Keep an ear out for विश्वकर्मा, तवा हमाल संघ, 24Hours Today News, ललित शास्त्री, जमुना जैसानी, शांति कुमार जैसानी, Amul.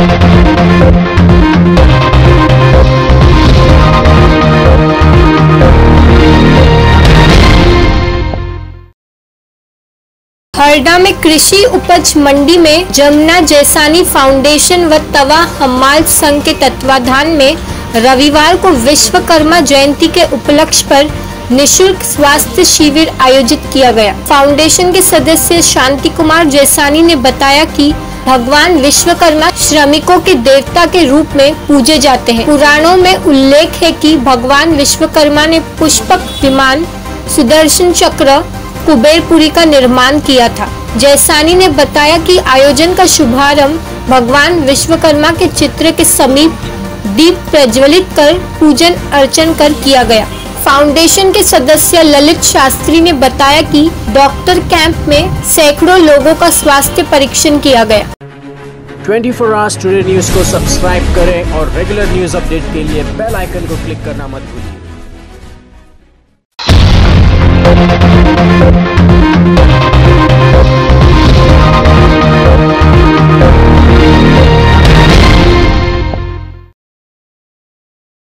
हरदा में कृषि उपज मंडी में जमुना जैसानी फाउंडेशन व तवा हमाल संघ के तत्वाधान में रविवार को विश्वकर्मा जयंती के उपलक्ष्य पर निशुल्क स्वास्थ्य शिविर आयोजित किया गया। फाउंडेशन के सदस्य शांति कुमार जैसानी ने बताया कि भगवान विश्वकर्मा श्रमिकों के देवता के रूप में पूजे जाते हैं। पुराणों में उल्लेख है कि भगवान विश्वकर्मा ने पुष्पक विमान, सुदर्शन चक्र, कुबेरपुरी का निर्माण किया था। जैसानी ने बताया कि आयोजन का शुभारंभ भगवान विश्वकर्मा के चित्र के समीप दीप प्रज्वलित कर पूजन अर्चन कर किया गया। फाउंडेशन के सदस्य ललित शास्त्री ने बताया कि डॉक्टर कैंप में सैकड़ों लोगों का स्वास्थ्य परीक्षण किया गया। 24 आवर्स टुडे न्यूज को सब्सक्राइब करें और रेगुलर न्यूज अपडेट के लिए बेल आइकन को क्लिक करना मत भूलिए।